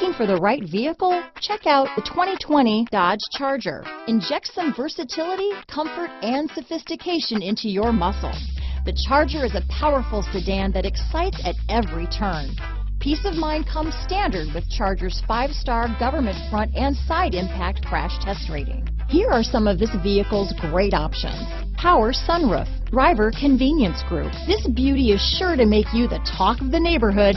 Looking for the right vehicle? Check out the 2020 Dodge Charger. Inject some versatility, comfort, and sophistication into your muscle. The Charger is a powerful sedan that excites at every turn. Peace of mind comes standard with Charger's 5-star government front and side impact crash test rating. Here are some of this vehicle's great options. Power sunroof, driver convenience group. This beauty is sure to make you the talk of the neighborhood,